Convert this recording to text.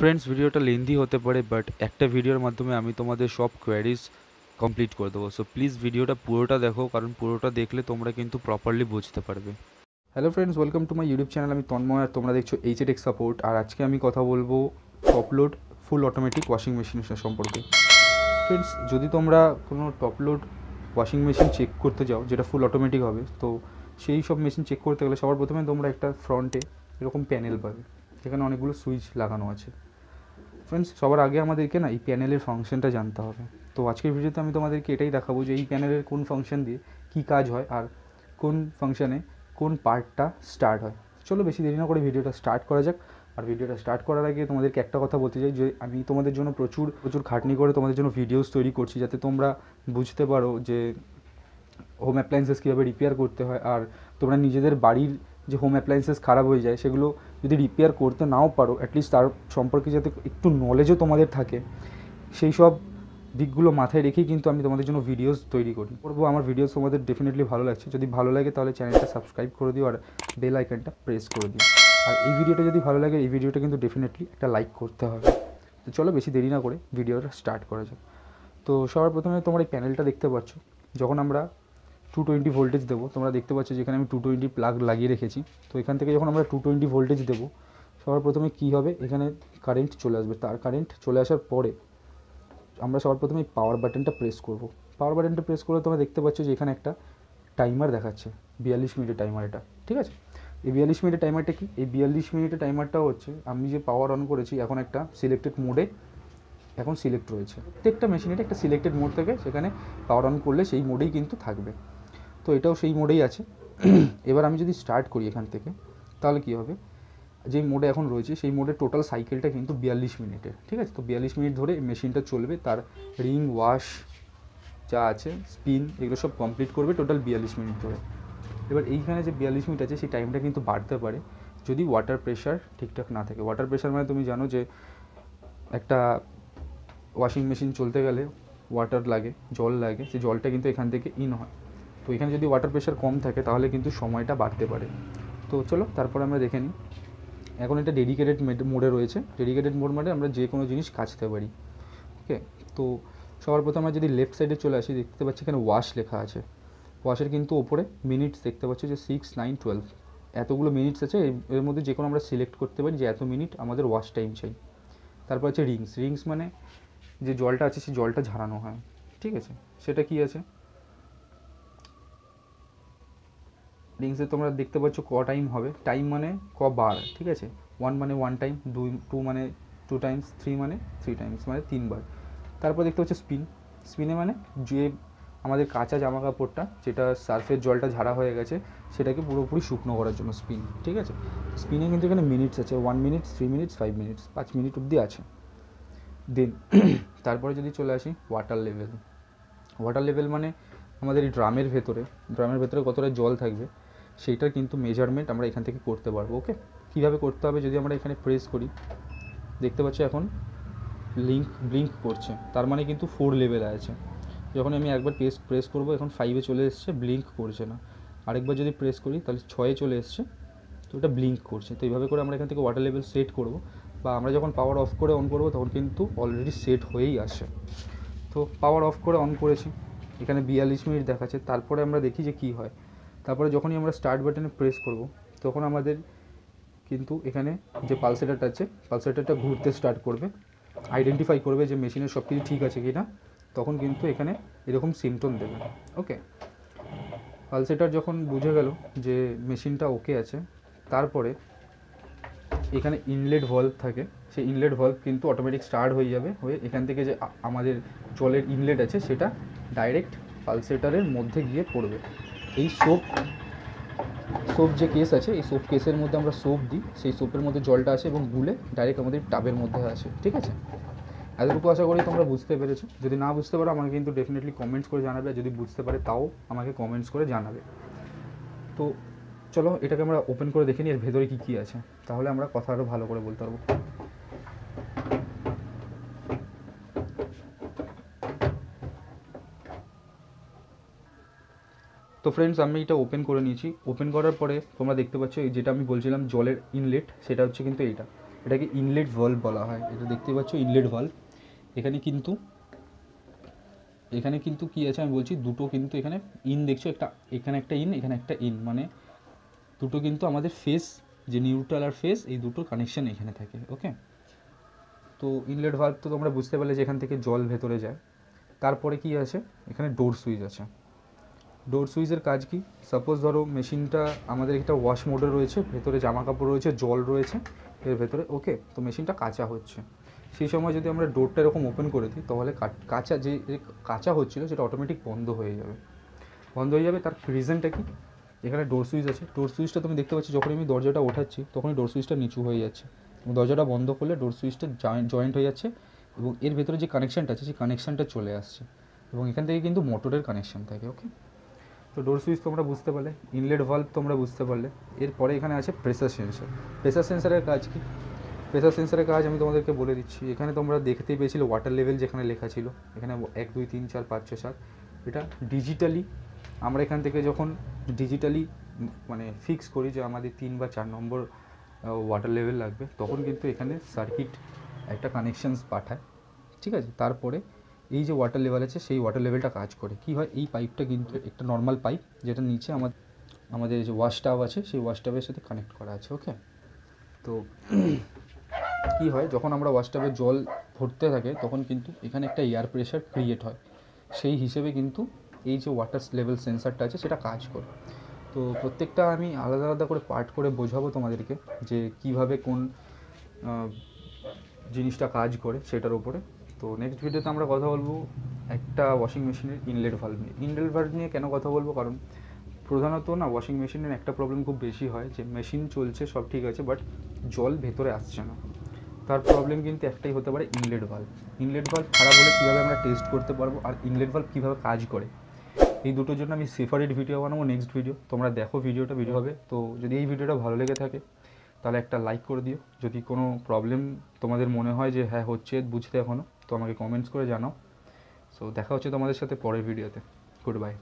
Friends ভিডিওটা lengthy হতে পারে বাট একটা ভিডিওর মাধ্যমে আমি তোমাদের সব কোয়েরিজ কমপ্লিট করে দেবো। সো প্লিজ ভিডিওটা পুরোটা দেখো, কারণ পুরোটা দেখলে তোমরা কিন্তু প্রপারলি বুঝতে পারবে। Hello friends, welcome to my YouTube channel. আমি তন্ময় আর তোমরা দেখছো HA tech support। আর আজকে আমি কথা বলবো top load full automatic washing মেশিনের সম্পর্কে। ফ্রেন্ডস, যদি তোমরা কোনো top load washing machine check করতে যাও যেটা ফুল অটোমেটিক হবে, তো সেই সব মেশিন চেক করতে গেলে সবার প্রথমে তোমরা একটা ফ্রন্টে এরকম প্যানেল পাবে যেখানে অনেকগুলো সুইচ লাগানো আছে। ফ্রেন্ডস, সবার আগে আমাদেরকে না এই প্যানেলের ফাংশনটা জানতে হবে। তো আজকের ভিডিওতে আমি তোমাদেরকে এটাই দেখাবো যে এই প্যানেলের কোন ফাংশন দিয়ে কী কাজ হয় আর কোন ফাংশানে কোন পার্টটা স্টার্ট হয়। চলো বেশি দেরি না করে ভিডিওটা স্টার্ট করা যাক। আর ভিডিওটা স্টার্ট করার আগে তোমাদেরকে একটা কথা বলতে চাই যে আমি তোমাদের জন্য প্রচুর প্রচুর খাটনি করে তোমাদের জন্য ভিডিওস তৈরি করছি যাতে তোমরা বুঝতে পারো যে হোম অ্যাপ্লায়েন্সেস কীভাবে রিপেয়ার করতে হয়। আর তোমরা নিজেদের বাড়ির যে হোম অ্যাপ্লায়েন্সেস খারাপ হয়ে যায় সেগুলো যদি রিপেয়ার করতে নাও পারো, অ্যাটলিস্ট তার সম্পর্কে যাতে একটু নলেজও তোমাদের থাকে, সেই সব দিকগুলো মাথায় রেখেই কিন্তু আমি তোমাদের জন্য ভিডিওস তৈরি করি করবো। আমার ভিডিওস তোমাদের ডেফিনেটলি ভালো লাগছে। যদি ভালো লাগে তাহলে চ্যানেলটা সাবস্ক্রাইব করে দিও আর বেল আইকনটা প্রেস করে দিও। আর এই ভিডিওটা যদি ভালো লাগে, এই ভিডিওটা কিন্তু ডেফিনেটলি একটা লাইক করতে হবে। তো চলো বেশি দেরি না করে ভিডিওটা স্টার্ট করা যাক। তো সবার প্রথমে তোমরা এই প্যানেলটা দেখতে পাচ্ছ। যখন আমরা 220 ভোল্টেজ দেবো, তোমরা দেখতে পাচ্ছ যেখানে আমি 220 প্লাগ লাগিয়ে রেখেছি। তো এখান থেকে যখন আমরা 220 ভোল্টেজ দেবো, সবার প্রথমে কী হবে, এখানে কারেন্ট চলে আসবে। তার কারেন্ট চলে আসার পরে আমরা সবার প্রথমে পাওয়ার বাটনটা প্রেস করব। পাওয়ার বাটনটা প্রেস করলে তোমরা দেখতে পাচ্ছ যে এখানে একটা টাইমার দেখাচ্ছে, 42 মিনিটের টাইমার। এটা ঠিক আছে। এই 42 মিনিটের টাইমারটা কি? এই 42 মিনিটের টাইমারটা হচ্ছে আমি যে পাওয়ার অন করেছি এখন একটা সিলেক্টেড মোডে এখন সিলেক্ট রয়েছে। প্রত্যেকটা মেশিনের একটা সিলেক্টেড মোড থাকে, সেখানে পাওয়ার অন করলে সেই মোডেই কিন্তু থাকবে। তো এটাও সেই মোডেই আছে। এবার আমি যদি স্টার্ট করি এখান থেকে, তাহলে কী হবে, যেই মোডে এখন রয়েছে সেই মোডের টোটাল সাইকেলটা কিন্তু 42 মিনিটের। ঠিক আছে। তো 42 মিনিট ধরে মেশিনটা চলবে, তার রিং ওয়াশ যা আছে স্পিন এগুলো সব কমপ্লিট করবে টোটাল 42 মিনিট ধরে। এবার এইখানে যে 42 মিনিট আছে সেই টাইমটা কিন্তু বাড়তে পারে যদি ওয়াটার প্রেশার ঠিকঠাক না থাকে। ওয়াটার প্রেশার মানে তুমি জানো যে একটা ওয়াশিং মেশিন চলতে গেলে ওয়াটার লাগে, জল লাগে, সেই জলটা কিন্তু এখান থেকে ইন হয়। তো এখানে যদি ওয়াটার প্রেশার কম থাকে তাহলে কিন্তু সময়টা বাড়তে পারে। তো চলো তারপরে আমরা দেখে নিই। এখন এটা ডেডিকেটেড মোডে রয়েছে। ডেডিকেটেড মোড মানে আমরা যে কোনো জিনিস কাচতে পারি। ওকে, তো সবার প্রথমে আমরা যদি লেফট সাইডে চলে আসি, দেখতে পাচ্ছি এখানে ওয়াশ লেখা আছে। ওয়াশের কিন্তু ওপরে মিনিটস দেখতে পাচ্ছি যে 6, 9, 12 এতগুলো মিনিটস আছে। এর মধ্যে যে কোনো আমরা সিলেক্ট করতে পারি যে এত মিনিট আমাদের ওয়াশ টাইম চাই। তারপর আছে রিংস। রিংস মানে যে জলটা আছে সেই জলটা ঝাড়ানো হয়। ঠিক আছে। সেটা কি আছে রিংসে তোমরা দেখতে পাচ্ছ ক টাইম হবে। টাইম মানে ক বার। ঠিক আছে। 1 মানে 1 টাইম, 2 মানে 2 টাইমস, 3 মানে 3 টাইমস, মানে 3 বার। তারপর দেখতে পাচ্ছ স্পিন। স্পিনে মানে যে আমাদের কাঁচা জামা কাপড়টা যেটা সার্ফের জলটা ঝাড়া হয়ে গেছে সেটাকে পুরোপুরি শুকনো করার জন্য স্পিন। ঠিক আছে। স্পিনে কিন্তু এখানে মিনিটস আছে, 1 মিনিটস, 3 মিনিটস, 5 মিনিটস, 5 মিনিট অবধি আছে। দেন তারপরে যদি চলে আসি ওয়াটার লেভেল। ওয়াটার লেভেল মানে আমাদের এই ড্রামের ভেতরে কতটা জল থাকবে সেইটার কিন্তু মেজারমেন্ট আমরা এখান থেকে করতে পারবো। ওকে, কীভাবে করতে হবে, যদি আমরা এখানে প্রেস করি দেখতে পাচ্ছি এখন ব্লিঙ্ক করছে। তার মানে কিন্তু 4 লেভেলে আছে। যখন আমি একবার প্রেস করবো এখন 5-এ চলে এসছে, ব্লিঙ্ক করছে না। আরেকবার যদি প্রেস করি তাহলে 6-এ চলে এসছে, তো ওটা ব্লিঙ্ক করছে। তো এইভাবে করে আমরা এখান থেকে ওয়াটার লেভেল সেট করবো, বা আমরা যখন পাওয়ার অফ করে অন করবো তখন কিন্তু অলরেডি সেট হয়েই আসে। তো পাওয়ার অফ করে অন করেছি, এখানে 42 মিনিট দেখাচ্ছে। তারপরে আমরা দেখি যে কী হয়। তারপরে যখনই আমরা স্টার্ট বাটনে প্রেস করব তখন আমাদের কিন্তু এখানে যে পালসেটারটা আছে পালসেটারটা ঘুরতে স্টার্ট করবে, আইডেন্টিফাই করবে যে মেশিনের সব কিছু ঠিক আছে কি না, তখন কিন্তু এখানে এরকম সিমটম দেবে। ওকে, পালসেটার যখন বুঝে গেল যে মেশিনটা ওকে আছে, তারপরে এখানে ইনলেট ভলভ থাকে। সেই ইনলেট ভলভ কিন্তু অটোমেটিক স্টার্ট হয়ে যাবে, হয়ে এখান থেকে যে আমাদের জলের ইনলেট আছে সেটা ডাইরেক্ট পালসেটারের মধ্যে গিয়ে পড়বে। এই সোপ যে কেস আছে, এই সোপ কেসের মধ্যে আমরা সোপ দিই, সেই সোপের মধ্যে জলটা আসে এবং গুলে ডাইরেক্ট আমাদের টাবের মধ্যে আসে। ঠিক আছে। এতটুকু আশা করি তোমরা বুঝতে পেরেছো। যদি না বুঝতে পারো আমাকে কিন্তু ডেফিনেটলি কমেন্টস করে জানাবে, যদি বুঝতে পারে তাও আমাকে কমেন্টস করে জানাবে। তো চলো এটাকে আমরা ওপেন করে দেখে নিই এর ভেতরে কী কী আছে, তাহলে আমরা কথা আরও ভালো করে বলতে পারবো। তো ফ্রেন্ডস, আমি এটা ওপেন করে নিয়েছি। ওপেন করার পরে তোমরা দেখতে পাচ্ছ যেটা আমি বলছিলাম জলের ইনলেট, সেটা হচ্ছে কিন্তু এইটা। এটাকে ইনলেট ভলভ বলা হয়। এটা দেখতে পাচ্ছ ইনলেট ভলভ। এখানে কিন্তু কি আছে আমি বলছি, দুটো কিন্তু এখানে ইন দেখছো, একটা এখানে একটা ইন এখানে একটা ইন, মানে দুটো কিন্তু আমাদের ফেস যে নিউট্রাল আর ফেস এই দুটোর কানেকশান এখানে থাকে। ওকে, তো ইনলেট ভাল্ভ তো তোমরা বুঝতে পারলে যে এখান থেকে জল ভেতরে যায়। তারপরে কি আছে এখানে ডোর সুইচ আছে। ডোর সুইচের কাজ কি, সাপোজ ধরো মেশিনটা আমাদের একটা ওয়াশ মোডে রয়েছে, ভেতরে জামা কাপড় রয়েছে, জল রয়েছে এর ভেতরে। ওকে, তো মেশিনটা কাঁচা হচ্ছে, সেই সময় যদি আমরা ডোরটা এরকম ওপেন করে দিই তাহলে কাঁচা যে কাঁচা হচ্ছিলো সেটা অটোমেটিক বন্ধ হয়ে যাবে। তার রিজনটা কি, এখানে ডোর সুইচ আছে। ডোর সুইচটা তুমি দেখতে পাচ্ছ, যখন আমি দরজাটা ওঠাচ্ছি তখনই ডোর সুইচটা নিচু হয়ে যাচ্ছে, এবং দরজাটা বন্ধ করলে ডোর সুইচটা জয়েন্ট হয়ে যাচ্ছে, এবং এর ভেতরে যে কানেকশানটা আছে সেই কানেকশানটা চলে আসছে, এবং এখান থেকে কিন্তু মোটরের কানেকশান থাকে। ওকে, তো ডোর সুইচ তোমরা বুঝতে পারলে, ইনলেট ভাল্ভ তোমরা বুঝতে পারলে। এরপরে এখানে আছে প্রেসার সেন্সার। প্রেসার সেন্সারের কাজ কি, প্রেসার সেন্সারের কাজ আমি তোমাদেরকে বলে দিচ্ছি। এখানে তোমরা দেখতেই পেয়েছিলে ওয়াটার লেভেল যেখানে লেখা ছিল, এখানে 1 2 3 4 5 6 7, এটা ডিজিটালি আমরা এখান থেকে যখন ডিজিটালি মানে ফিক্স করি যে আমাদের 3 বা 4 নম্বর ওয়াটার লেভেল লাগবে, তখন কিন্তু এখানে সার্কিট একটা কানেকশানস পাঠায়, ঠিক আছে। তারপরে এই যে ওয়াটার লেভেল আছে সেই ওয়াটার লেভেলটা কাজ করে। কি হয়, এই পাইপটা কিন্তু একটা নর্মাল পাইপ, যেটা নিচে আমাদের যে ওয়াশ টাব আছে সেই ওয়াশ টাবের সাথে কানেক্ট করা আছে। ওকে, তো কি হয় যখন আমরা ওয়াশ টাবে জল ভরতে থাকে তখন কিন্তু এখানে একটা এয়ার প্রেশার ক্রিয়েট হয়, সেই হিসেবে কিন্তু এই যে ওয়াটার লেভেল সেন্সারটা আছে সেটা কাজ করে। তো প্রত্যেকটা আমি আলাদা করে পার্ট করে বোঝাবো তোমাদেরকে যে কিভাবে কোন জিনিসটা কাজ করে সেটার উপরে। তো নেক্সট ভিডিওতে আমরা কথা বলবো একটা ওয়াশিং মেশিনের ইনলেট ভাল্ভ নিয়ে। ইনলেট ভাল্ভ নিয়ে কেন কথা বলবো, কারণ প্রধানত না ওয়াশিং মেশিনের একটা প্রবলেম খুব বেশি হয় যে মেশিন চলছে সব ঠিক আছে বাট জল ভেতরে আসছে না। তার প্রবলেম কিন্তু একটাই হতে পারে, ইনলেট ভাল্ভ। ইনলেট ভাল্ভ খারাপ হলে কীভাবে আমরা টেস্ট করতে পারবো আর ইনলেট ভাল্ভ কীভাবে কাজ করে, এই দুটোর জন্য আমি সেপারেট ভিডিও বানাবো নেক্সট ভিডিও। তোমরা দেখো ভিডিও হবে। তো যদি এই ভিডিওটা ভালো লেগে থাকে তাহলে একটা লাইক করে দিও। যদি কোনো প্রবলেম তোমাদের মনে হয় যে হ্যাঁ হচ্ছে বুঝতে এখনও, তো আমাকে কমেন্টস করে জানাও। সো দেখা হচ্ছে তোমাদের সাথে পরের ভিডিওতে। Good by.